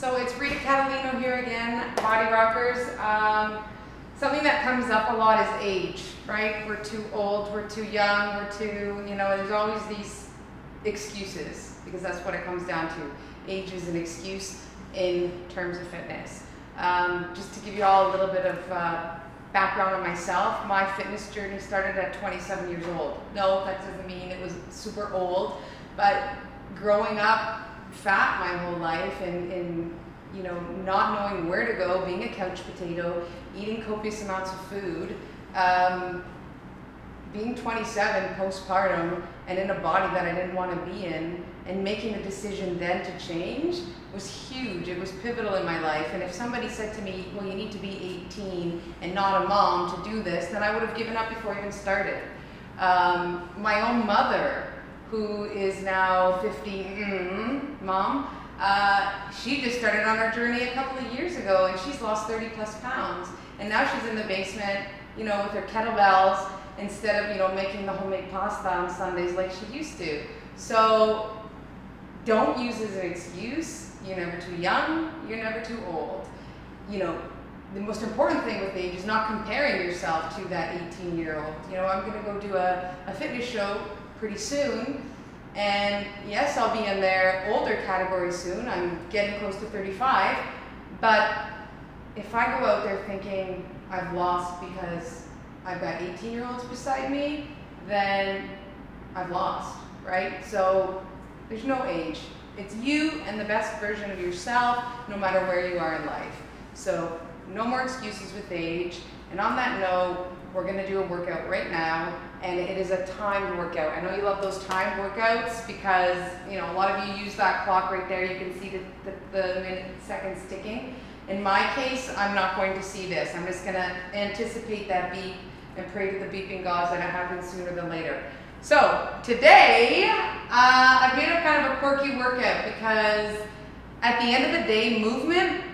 So it's Rita Catalino here again, Body Rockers. Something that comes up a lot is age, right? We're too old, we're too young, we're too, you know, there's always these excuses because that's what it comes down to. Age is an excuse in terms of fitness. Just to give you all a little bit of background on myself, my fitness journey started at 27 years old. No, that doesn't mean it was super old, but growing up fat my whole life and you know, not knowing where to go, being a couch potato, eating copious amounts of food, being 27 postpartum and in a body that I didn't want to be in, and making the decision then to change was huge. It was pivotal in my life. And if somebody said to me, well, you need to be 18 and not a mom to do this, then I would have given up before I even started. My own mother, who is now 50, mom, she just started on her journey a couple of years ago and she's lost 30+ pounds. And now she's in the basement, you know, with her kettlebells instead of, you know, making the homemade pasta on Sundays like she used to. So don't use it as an excuse. You're never too young, you're never too old. You know, the most important thing with age is not comparing yourself to that 18-year-old. You know, I'm gonna go do a fitness show pretty soon, and yes, I'll be in their older category soon. I'm getting close to 35, but if I go out there thinking I've lost because I've got 18-year-olds beside me, then I've lost, right? So there's no age. It's you and the best version of yourself, no matter where you are in life. So no more excuses with age. And on that note, we're gonna do a workout right now, and it is a timed workout. I know you love those timed workouts because, you know, a lot of you use that clock right there. You can see the minute and seconds ticking. In my case, I'm not going to see this. I'm just gonna anticipate that beep and pray to the beeping gods that it happens sooner than later. So today, I've made up kind of a quirky workout because at the end of the day, movement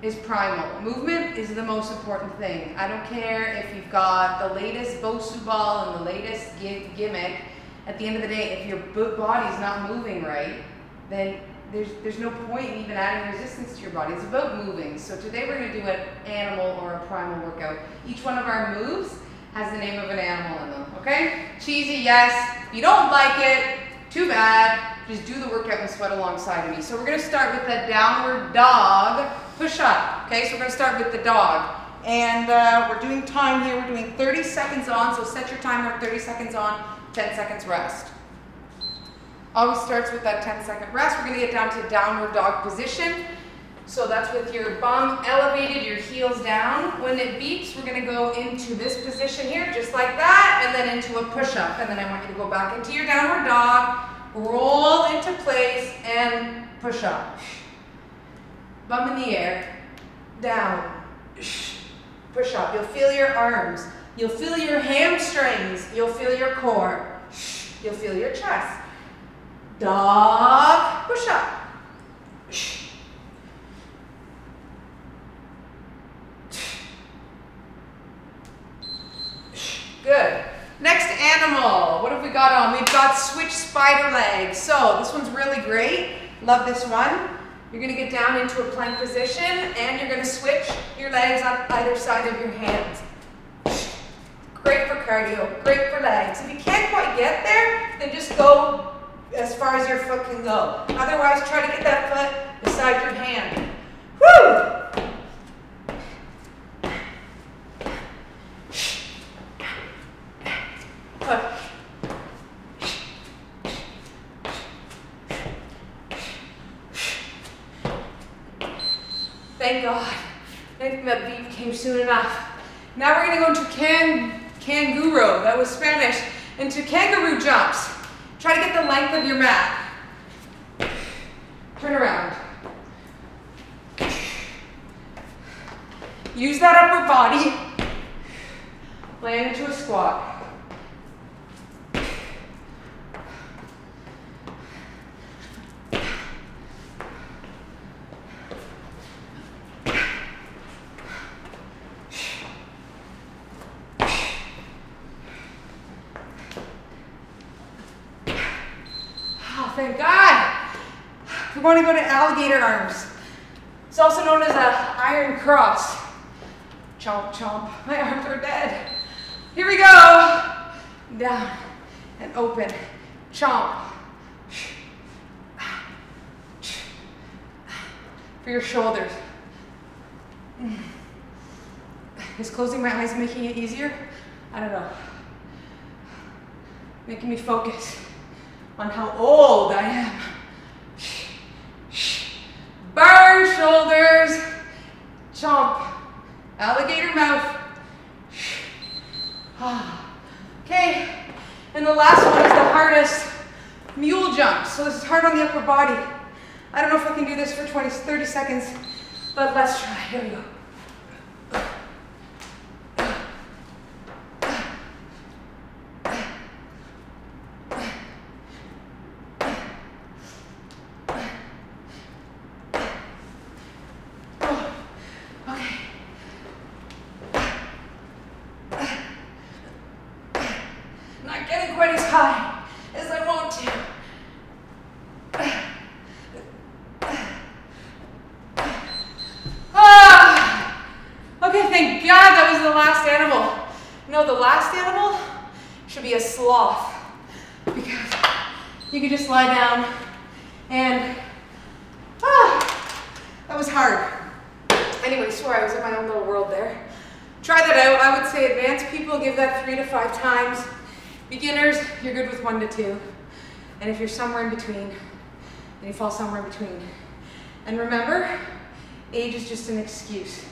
is primal. Movement is the most important thing. I don't care if you've got the latest BOSU ball and the latest gimmick. At the end of the day, if your body's not moving right, then there's no point in even adding resistance to your body. It's about moving. So today we're going to do an animal or a primal workout. Each one of our moves has the name of an animal in them, okay? Cheesy, yes. If you don't like it, too bad. Just do the workout and sweat alongside of me. So we're going to start with the downward dog push-up. Okay, so we're going to start with the dog. And we're doing time here. We're doing 30 seconds on, so set your timer, 30 seconds on, 10 seconds rest. Always starts with that 10-second rest. We're going to get down to downward dog position. So that's with your bum elevated, your heels down. When it beeps, we're going to go into this position here, just like that, and then into a push-up. And then I want you to go back into your downward dog, roll into place, and push-up. Bum in the air, down, push up. You'll feel your arms, you'll feel your hamstrings, you'll feel your core, you'll feel your chest. Dog, push up. Good. Next animal, what have we got on? We've got switch spider legs. So this one's really great, love this one. You're going to get down into a plank position and you're going to switch your legs on either side of your hands. Great for cardio, great for legs. If you can't quite get there, then just go as far as your foot can go. Otherwise, try to get that foot beside your hand. Woo! Look. Thank God. I think that beep came soon enough. Now we're going to go into canguro. That was Spanish. Into kangaroo jumps. Try to get the length of your mat. Turn around. Use that upper body. Land into a squat. Thank God. We want to go to alligator arms. It's also known as an iron cross. Chomp, chomp. My arms are dead. Here we go. Down and open. Chomp. For your shoulders. Is closing my eyes making it easier? I don't know. Making me focus on how old I am. Burn shoulders. Chomp. Alligator mouth. Okay. And the last one is the hardest. Mule jump. So this is hard on the upper body. I don't know if I can do this for 30 seconds, but let's try. Here we go. And if you're somewhere in between, and you fall somewhere in between. And remember, age is just an excuse.